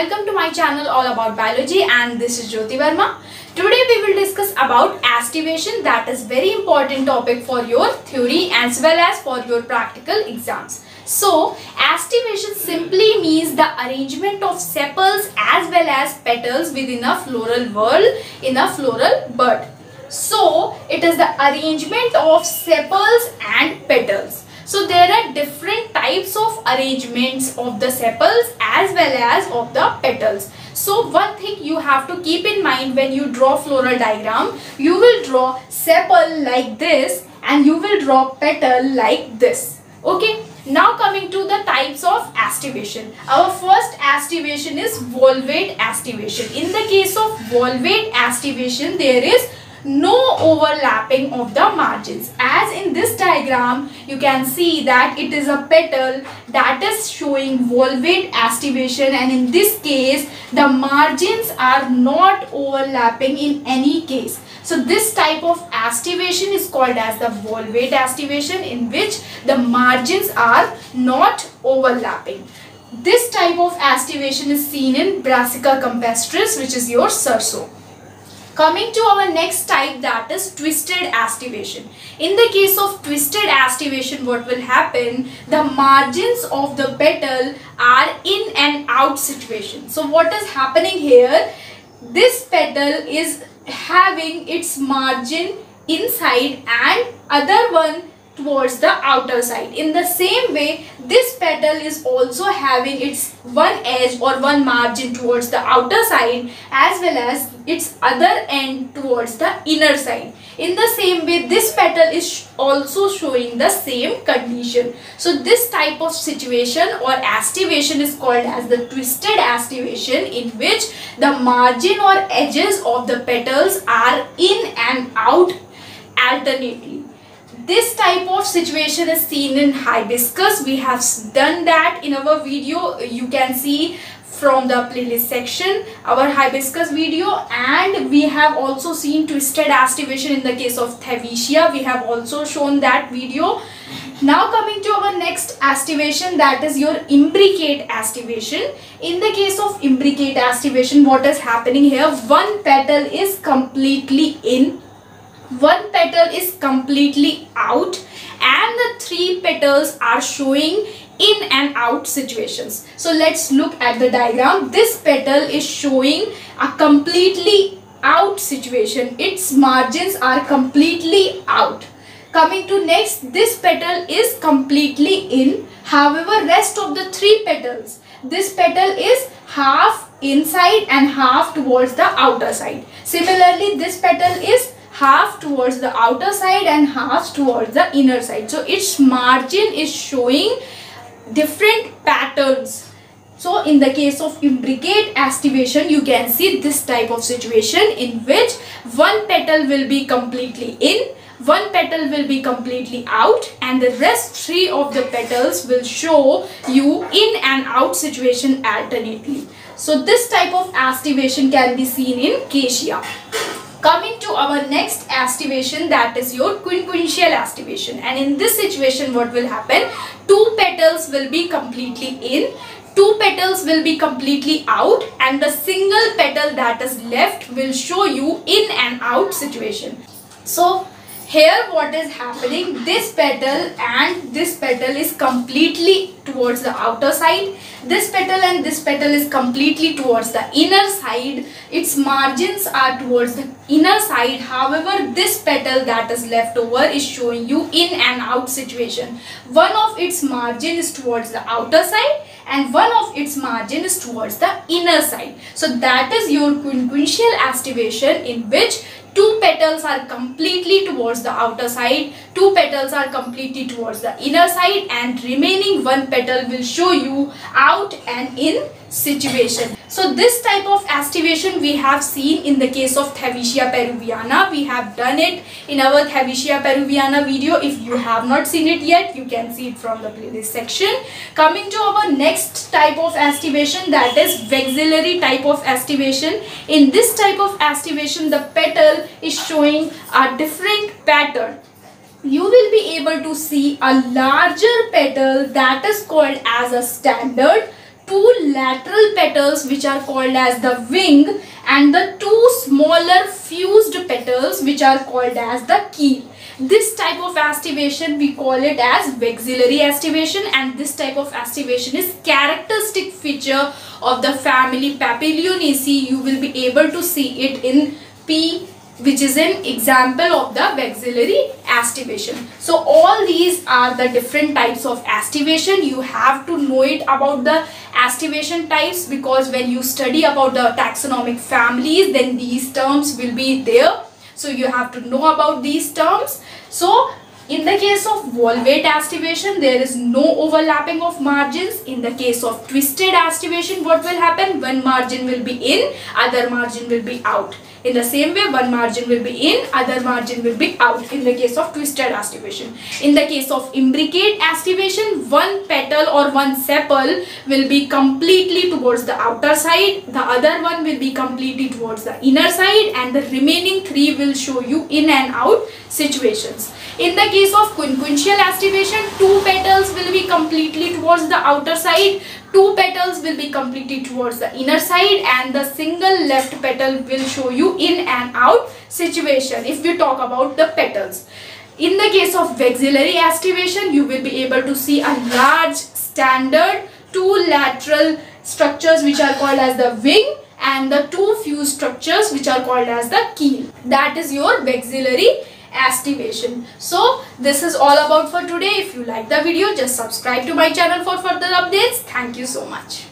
Welcome to my channel All About Biology, and this is Jyoti Verma. Today we will discuss about aestivation, that is very important topic for your theory as well as for your practical exams. So aestivation simply means the arrangement of sepals as well as petals within a floral whorl in a floral bud. So it is the arrangement of sepals and petals. So there are different types of arrangements of the sepals as well as of the petals. So one thing you have to keep in mind when you draw floral diagram, you will draw sepal like this and you will draw petal like this. Okay. Now coming to the types of aestivation. Our first aestivation is valvate aestivation. In the case of valvate aestivation, there is no overlapping of the margins. As in this diagram, you can see that it is a petal that is showing valvate aestivation, and in this case the margins are not overlapping in any case. So this type of aestivation is called as the valvate aestivation, in which the margins are not overlapping. This type of aestivation is seen in Brassica compestris, which is your Sarso. Coming to our next type, that is twisted aestivation. In the case of twisted aestivation, what will happen? The margins of the petal are in and out situation. So what is happening here? This petal is having its margin inside and other one towards the outer side. In the same way, this petal is also having its one edge or one margin towards the outer side as well as its other end towards the inner side. In the same way, this petal is also showing the same condition. So this type of situation or aestivation is called as the twisted aestivation, in which the margin or edges of the petals are in and out alternately. This type of situation is seen in hibiscus. We have done that in our video. You can see from the playlist section our hibiscus video, and we have also seen twisted aestivation in the case of Thevetia. We have also shown that video. Now coming to our next aestivation, that is your imbricate aestivation. In the case of imbricate aestivation, what is happening here? One petal is completely in, one petal is completely out, and the three petals are showing in and out situations. So let's look at the diagram. This petal is showing a completely out situation. Its margins are completely out. Coming to next, this petal is completely in. However, rest of the three petals, this petal is half inside and half towards the outer side. Similarly, this petal is half towards the outer side and half towards the inner side. So its margin is showing different patterns. So in the case of imbricate aestivation, you can see this type of situation, in which one petal will be completely in, one petal will be completely out, and the rest three of the petals will show you in and out situation alternately. So this type of aestivation can be seen in Cassia. Coming to our next aestivation, that is your quincuncial aestivation, and in this situation what will happen? Two petals will be completely in, two petals will be completely out, and the single petal that is left will show you in and out situation. So here what is happening? This petal and this petal is completely towards the outer side. This petal and this petal is completely towards the inner side. Its margins are towards the inner side. However, this petal that is left over is showing you in and out situation. One of its margin is towards the outer side and one of its margin is towards the inner side. So that is your quincuncial aestivation, in which two petals are completely towards the outer side, two petals are completely towards the inner side, and remaining one petal will show you out and in situation. So this type of aestivation we have seen in the case of Thevetia peruviana. We have done it in our Thevetia peruviana video. If you have not seen it yet, you can see it from the playlist section. Coming to our next type of aestivation, that is vexillary type of aestivation. In this type of aestivation, the petal is showing a different pattern. You will be able to see a larger petal that is called as a standard. two lateral petals which are called as the wing, and the two smaller fused petals which are called as the keel. This type of aestivation we call it as vexillary aestivation, and this type of aestivation is characteristic feature of the family Papilionaceae. You will be able to see it in P, which is an example of the vexillary aestivation. So all these are the different types of aestivation. You have to know it about the aestivation types, because when you study about the taxonomic families, then these terms will be there. So you have to know about these terms. So in the case of valvate aestivation, there is no overlapping of margins. In the case of twisted aestivation, what will happen? One margin will be in, other margin will be out. In the same way, one margin will be in, other margin will be out in the case of twisted aestivation. In the case of imbricate aestivation, one petal or one sepal will be completely towards the outer side, the other one will be completely towards the inner side, and the remaining three will show you in and out situations. In the case of quincuncial aestivation, two petals will be completely towards the outer side, two petals will be completely towards the inner side, and the single left petal will show you in and out situation if we talk about the petals. In the case of vexillary aestivation, you will be able to see a large standard two lateral structures which are called as the wing, and the two fused structures which are called as the keel. That is your vexillary aestivation. So this is all about for today. If you like the video, just subscribe to my channel for further updates. Thank you so much.